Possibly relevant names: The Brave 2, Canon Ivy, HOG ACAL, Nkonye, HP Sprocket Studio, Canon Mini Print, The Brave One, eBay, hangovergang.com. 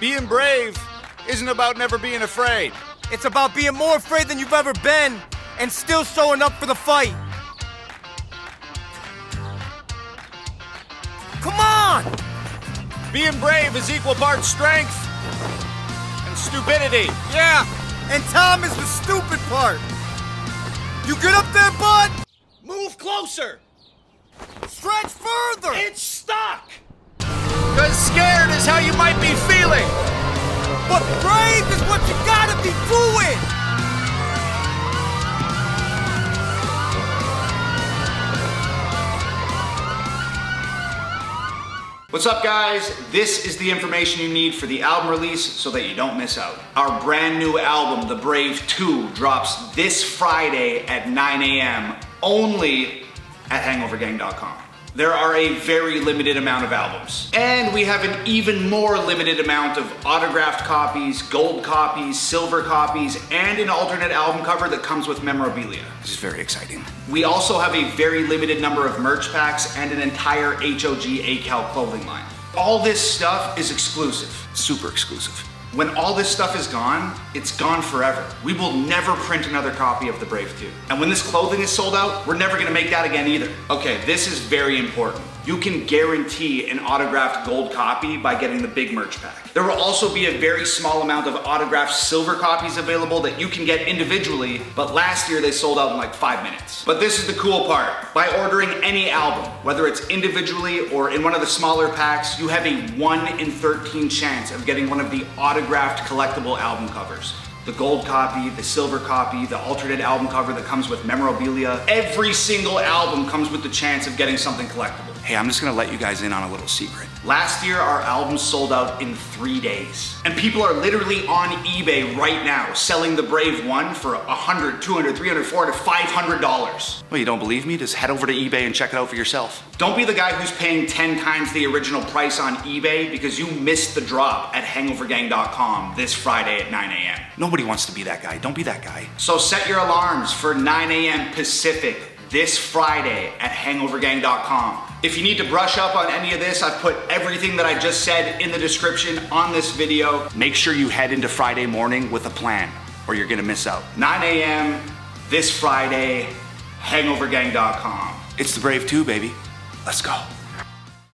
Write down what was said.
Being brave isn't about never being afraid. It's about being more afraid than you've ever been and still showing up for the fight. Come on! Being brave is equal parts strength and stupidity. Yeah, and Tom is the stupid part. You get up there, bud? Move closer. Stretch further. It's stuck. Because scared is how you might be feeling. But brave is what you gotta be doing. What's up, guys? This is the information you need for the album release so that you don't miss out. Our brand new album, The Brave 2, drops this Friday at 9 a.m. only at hangovergang.com. There are a very limited amount of albums. And we have an even more limited amount of autographed copies, gold copies, silver copies, and an alternate album cover that comes with memorabilia. This is very exciting. We also have a very limited number of merch packs and an entire HOG ACAL clothing line. All this stuff is exclusive, super exclusive. When all this stuff is gone, it's gone forever. We will never print another copy of The Brave 2. And when this clothing is sold out, we're never gonna make that again either. Okay, this is very important. You can guarantee an autographed gold copy by getting the big merch pack. There will also be a very small amount of autographed silver copies available that you can get individually, but last year they sold out in like 5 minutes. But this is the cool part. By ordering any album, whether it's individually or in one of the smaller packs, you have a 1 in 13 chance of getting one of the autographed collectible album covers. The gold copy, the silver copy, the alternate album cover that comes with memorabilia. Every single album comes with the chance of getting something collectible. Hey, I'm just gonna let you guys in on a little secret. Last year, our albums sold out in 3 days. And people are literally on eBay right now selling The Brave One for $100, $200, $300, $400, $500. Well, you don't believe me? Just head over to eBay and check it out for yourself. Don't be the guy who's paying 10 times the original price on eBay because you missed the drop at hangovergang.com this Friday at 9 a.m. Nobody wants to be that guy. Don't be that guy. So set your alarms for 9 a.m. Pacific this Friday at hangovergang.com. If you need to brush up on any of this, I've put everything that I just said in the description on this video. Make sure you head into Friday morning with a plan or you're gonna miss out. 9 a.m. this Friday, hangovergang.com. It's The Brave 2, baby. Let's go.